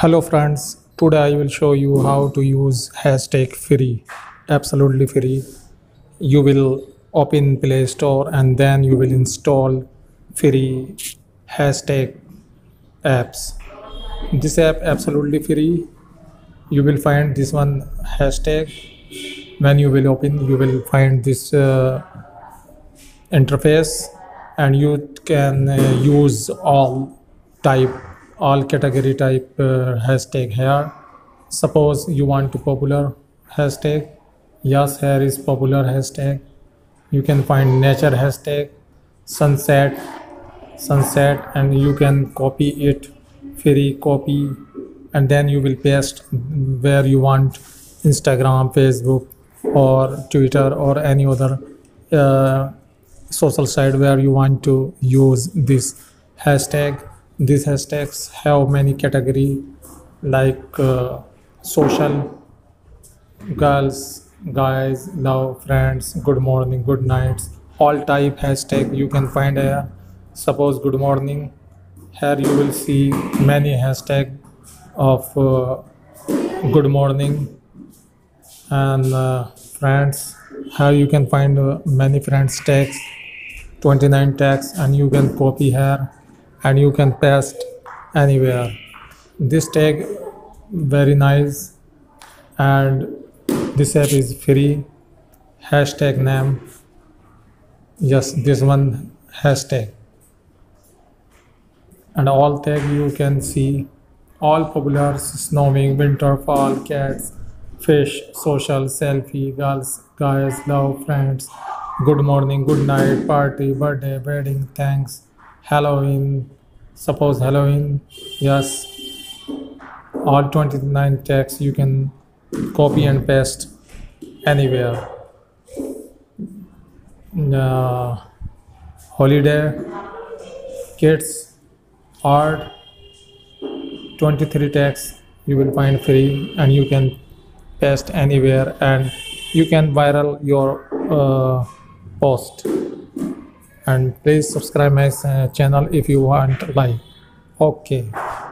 Hello friends, today I will show you how to use hashtag free, absolutely free. You will open Play Store and then you will install free hashtag apps. This app absolutely free. You will find this one hashtag. When you will open, you will find this interface and you can use all category type hashtag here. Suppose you want to popular hashtag, yes, hair is popular hashtag. You can find nature hashtag, sunset, and you can copy it, free copy, and then you will paste where you want, Instagram, Facebook or Twitter or any other social site where you want to use this hashtag. These hashtags have many category like social, girls, guys, love, friends, good morning, good nights, all type hashtag you can find here. Suppose good morning, here you will see many hashtag of good morning and friends. Here you can find many friends tags, 29 tags, and you can copy here and you can paste anywhere. This tag very nice and this app is free. Hashtag name, yes, this one hashtag, and all tag you can see, all popular, snowing, winter, fall, cats, fish, social, selfie, girls, guys, love, friends, good morning, good night, party, birthday, wedding, thanks, Halloween. Suppose Halloween, yes, all 29 tags you can copy and paste anywhere. Holiday, kids, art, 23 tags you will find free and you can paste anywhere and you can viral your post. And please subscribe my channel if you want like. Okay.